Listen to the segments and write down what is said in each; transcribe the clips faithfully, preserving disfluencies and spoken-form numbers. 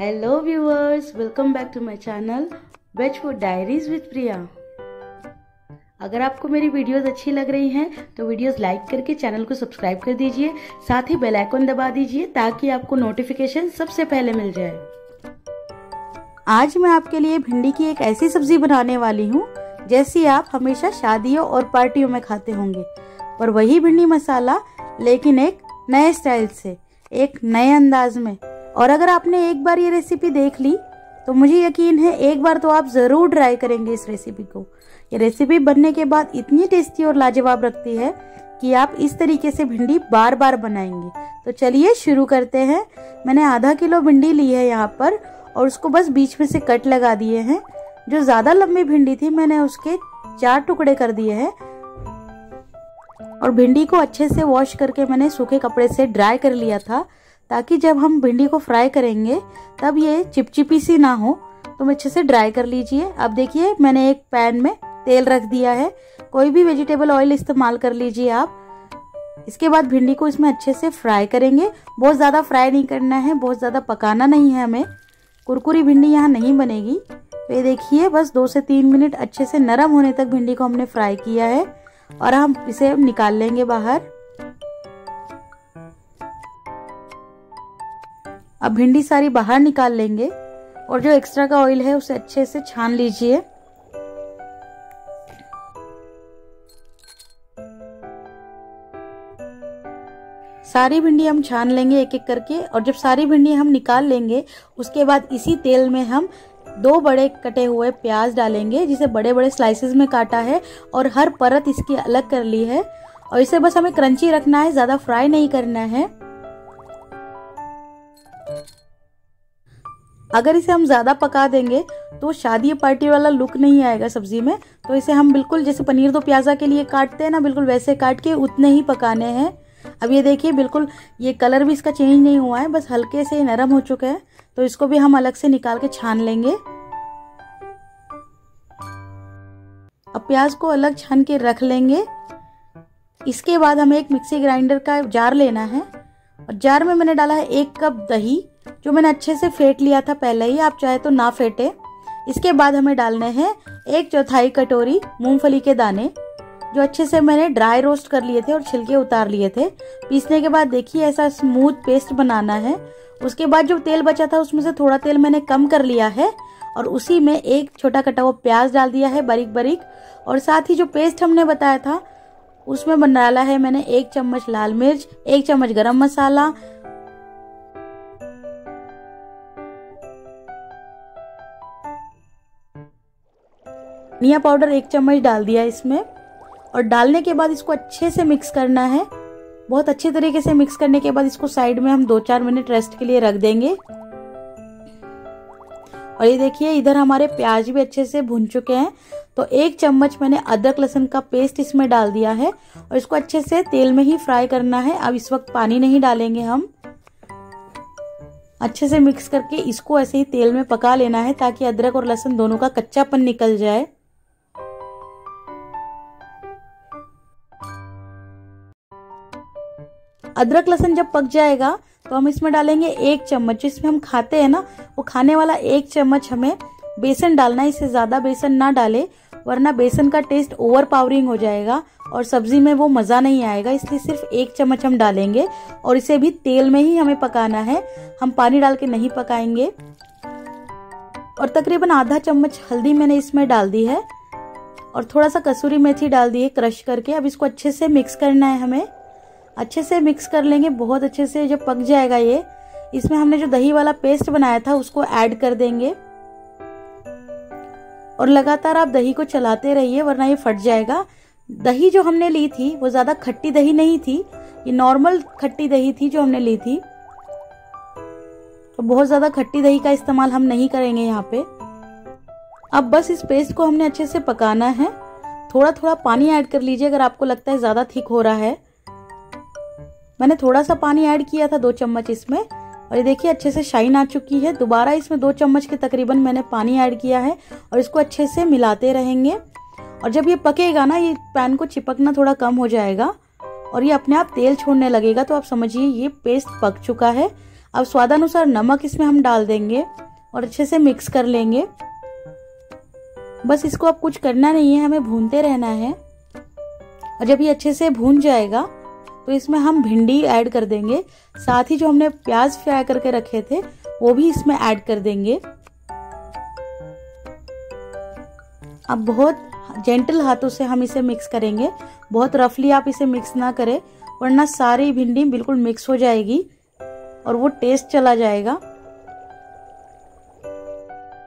Hello viewers, welcome back to my channel vegetable diaries with Priya. अगर आपको मेरी videos अच्छी लग रही हैं तो वीडियोस लाइक करके चैनल को सब्सक्राइब कर दीजिए, साथ ही बेल आइकन दबा दीजिए ताकि आपको नोटिफिकेशन सबसे पहले मिल जाए। आज मैं आपके लिए भिंडी की एक ऐसी सब्जी बनाने वाली हूँ जैसी आप हमेशा शादियों और पार्टियों में खाते होंगे, पर वही भिंडी मसाला लेकिन एक नए स्टाइल से, एक नए अंदाज में। और अगर आपने एक बार ये रेसिपी देख ली तो मुझे यकीन है एक बार तो आप ज़रूर ट्राई करेंगे इस रेसिपी को। ये रेसिपी बनने के बाद इतनी टेस्टी और लाजवाब लगती है कि आप इस तरीके से भिंडी बार बार बनाएंगे। तो चलिए शुरू करते हैं। मैंने आधा किलो भिंडी ली है यहाँ पर और उसको बस बीच में से कट लगा दिए हैं। जो ज़्यादा लंबी भिंडी थी मैंने उसके चार टुकड़े कर दिए हैं। और भिंडी को अच्छे से वॉश करके मैंने सूखे कपड़े से ड्राई कर लिया था ताकि जब हम भिंडी को फ्राई करेंगे तब ये चिपचिपी सी ना हो। तुम अच्छे से ड्राई कर लीजिए। अब देखिए मैंने एक पैन में तेल रख दिया है, कोई भी वेजिटेबल ऑयल इस्तेमाल कर लीजिए आप। इसके बाद भिंडी को इसमें अच्छे से फ्राई करेंगे। बहुत ज़्यादा फ्राई नहीं करना है, बहुत ज़्यादा पकाना नहीं है, हमें कुरकुरी भिंडी यहाँ नहीं बनेगी। तो ये देखिए बस दो से तीन मिनट अच्छे से नरम होने तक भिंडी को हमने फ्राई किया है और हम इसे निकाल लेंगे बाहर। अब भिंडी सारी बाहर निकाल लेंगे और जो एक्स्ट्रा का ऑयल है उसे अच्छे से छान लीजिए। सारी भिंडी हम छान लेंगे एक एक करके। और जब सारी भिंडी हम निकाल लेंगे उसके बाद इसी तेल में हम दो बड़े कटे हुए प्याज डालेंगे जिसे बड़े बड़े स्लाइसेस में काटा है और हर परत इसकी अलग कर ली है। और इसे बस हमें क्रंची रखना है, ज़्यादा फ्राई नहीं करना है। अगर इसे हम ज़्यादा पका देंगे तो शादी पार्टी वाला लुक नहीं आएगा सब्जी में। तो इसे हम बिल्कुल जैसे पनीर दो प्याज़ा के लिए काटते हैं ना, बिल्कुल वैसे काट के उतने ही पकाने हैं। अब ये देखिए बिल्कुल ये कलर भी इसका चेंज नहीं हुआ है, बस हल्के से नरम हो चुका है। तो इसको भी हम अलग से निकाल के छान लेंगे। अब प्याज को अलग छान के रख लेंगे। इसके बाद हमें एक मिक्सी ग्राइंडर का जार लेना है और जार में मैंने डाला है एक कप दही जो मैंने अच्छे से फेंट लिया था पहले ही, आप चाहे तो ना फेंटे। इसके बाद हमें डालने हैं एक चौथाई कटोरी मूंगफली के दाने जो अच्छे से मैंने ड्राई रोस्ट कर लिए थे और छिलके उतार लिए थे। पीसने के बाद देखिए ऐसा स्मूथ पेस्ट बनाना है। उसके बाद जो तेल बचा था उसमें से थोड़ा तेल मैंने कम कर लिया है और उसी में एक छोटा कटा हुआ प्याज डाल दिया है बारीक बारीक। और साथ ही जो पेस्ट हमने बताया था उसमें बना डाला है मैंने एक चम्मच लाल मिर्च, एक चम्मच गरम मसाला, धनिया पाउडर एक चम्मच डाल दिया इसमें। और डालने के बाद इसको अच्छे से मिक्स करना है। बहुत अच्छे तरीके से मिक्स करने के बाद इसको साइड में हम दो चार मिनट रेस्ट के लिए रख देंगे। और ये देखिए इधर हमारे प्याज भी अच्छे से भुन चुके हैं। तो एक चम्मच मैंने अदरक लहसुन का पेस्ट इसमें डाल दिया है और इसको अच्छे से तेल में ही फ्राई करना है। अब इस वक्त पानी नहीं डालेंगे हम, अच्छे से मिक्स करके इसको ऐसे ही तेल में पका लेना है ताकि अदरक और लहसुन दोनों का कच्चापन निकल जाए। अदरक लहसुन जब पक जाएगा तो हम इसमें डालेंगे एक चम्मच, इसमें हम खाते हैं ना वो खाने वाला एक चम्मच हमें बेसन डालना है। इससे ज़्यादा बेसन ना डालें वरना बेसन का टेस्ट ओवर पावरिंग हो जाएगा और सब्जी में वो मज़ा नहीं आएगा, इसलिए सिर्फ एक चम्मच हम डालेंगे। और इसे भी तेल में ही हमें पकाना है, हम पानी डाल के नहीं पकाएंगे। और तकरीबन आधा चम्मच हल्दी मैंने इसमें डाल दी है और थोड़ा सा कसूरी मेथी डाल दी है क्रश करके। अब इसको अच्छे से मिक्स करना है, हमें अच्छे से मिक्स कर लेंगे बहुत अच्छे से। जब पक जाएगा ये इसमें हमने जो दही वाला पेस्ट बनाया था उसको ऐड कर देंगे और लगातार आप दही को चलाते रहिए वरना ये फट जाएगा। दही जो हमने ली थी वो ज़्यादा खट्टी दही नहीं थी, ये नॉर्मल खट्टी दही थी जो हमने ली थी। तो बहुत ज़्यादा खट्टी दही का इस्तेमाल हम नहीं करेंगे यहाँ पे। अब बस इस पेस्ट को हमने अच्छे से पकाना है। थोड़ा थोड़ा पानी ऐड कर लीजिए अगर आपको लगता है ज़्यादा थिक हो रहा है। मैंने थोड़ा सा पानी ऐड किया था दो चम्मच इसमें। और ये देखिए अच्छे से शाइन आ चुकी है। दोबारा इसमें दो चम्मच के तकरीबन मैंने पानी ऐड किया है और इसको अच्छे से मिलाते रहेंगे। और जब ये पकेगा ना ये पैन को चिपकना थोड़ा कम हो जाएगा और ये अपने आप तेल छोड़ने लगेगा। तो आप समझिए ये पेस्ट पक चुका है। अब स्वादानुसार नमक इसमें हम डाल देंगे और अच्छे से मिक्स कर लेंगे। बस इसको अब कुछ करना नहीं है, हमें भूनते रहना है। और जब ये अच्छे से भून जाएगा तो इसमें हम भिंडी ऐड कर देंगे, साथ ही जो हमने प्याज फ्राई करके रखे थे वो भी इसमें ऐड कर देंगे। अब बहुत जेंटल हाथों से हम इसे मिक्स करेंगे, बहुत रफली आप इसे मिक्स ना करें, वरना सारी भिंडी बिल्कुल मिक्स हो जाएगी और वो टेस्ट चला जाएगा।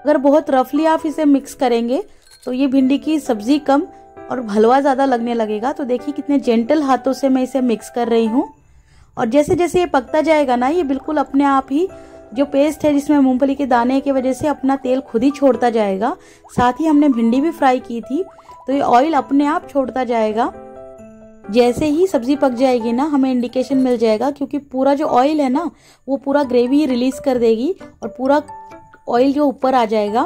अगर बहुत रफली आप इसे मिक्स करेंगे तो ये भिंडी की सब्जी कम और हलवा ज़्यादा लगने लगेगा। तो देखिए कितने जेंटल हाथों से मैं इसे मिक्स कर रही हूँ। और जैसे जैसे ये पकता जाएगा ना, ये बिल्कुल अपने आप ही जो पेस्ट है जिसमें मूंगफली के दाने की वजह से अपना तेल खुद ही छोड़ता जाएगा। साथ ही हमने भिंडी भी फ्राई की थी तो ये ऑयल अपने आप छोड़ता जाएगा। जैसे ही सब्जी पक जाएगी ना, हमें इंडिकेशन मिल जाएगा, क्योंकि पूरा जो ऑयल है ना वो पूरा ग्रेवी रिलीज कर देगी और पूरा ऑयल जो ऊपर आ जाएगा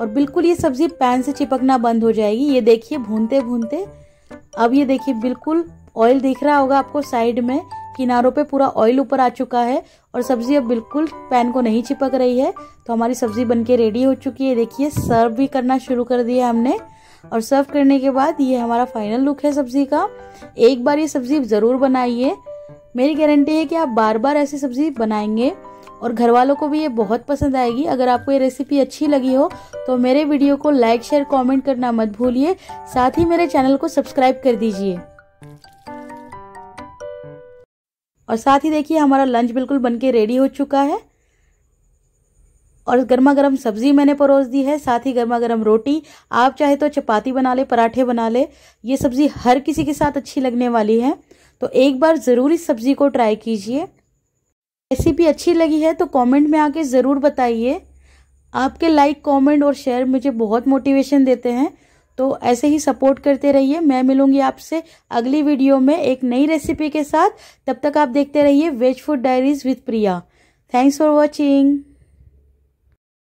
और बिल्कुल ये सब्जी पैन से चिपकना बंद हो जाएगी। ये देखिए भूनते भूनते अब ये देखिए बिल्कुल ऑयल दिख रहा होगा आपको साइड में, किनारों पे पूरा ऑयल ऊपर आ चुका है और सब्जी अब बिल्कुल पैन को नहीं चिपक रही है। तो हमारी सब्जी बनके रेडी हो चुकी है। देखिए सर्व भी करना शुरू कर दिया हमने और सर्व करने के बाद ये हमारा फाइनल लुक है सब्जी का। एक बार ये सब्जी ज़रूर बनाइए, मेरी गारंटी है कि आप बार बार ऐसी सब्जी बनाएंगे और घर वालों को भी ये बहुत पसंद आएगी। अगर आपको ये रेसिपी अच्छी लगी हो तो मेरे वीडियो को लाइक शेयर कॉमेंट करना मत भूलिए, साथ ही मेरे चैनल को सब्सक्राइब कर दीजिए। और साथ ही देखिए हमारा लंच बिल्कुल बनके रेडी हो चुका है और गर्मा गर्म सब्जी मैंने परोस दी है, साथ ही गर्मा गर्म रोटी। आप चाहे तो चपाती बना ले, पराठे बना ले, ये सब्जी हर किसी के साथ अच्छी लगने वाली है। तो एक बार ज़रूर इस सब्जी को ट्राई कीजिए। रेसिपी अच्छी लगी है तो कमेंट में आके ज़रूर बताइए। आपके लाइक कमेंट और शेयर मुझे बहुत मोटिवेशन देते हैं, तो ऐसे ही सपोर्ट करते रहिए। मैं मिलूंगी आपसे अगली वीडियो में एक नई रेसिपी के साथ। तब तक आप देखते रहिए veg food diaries with Priya. Thanks for watching.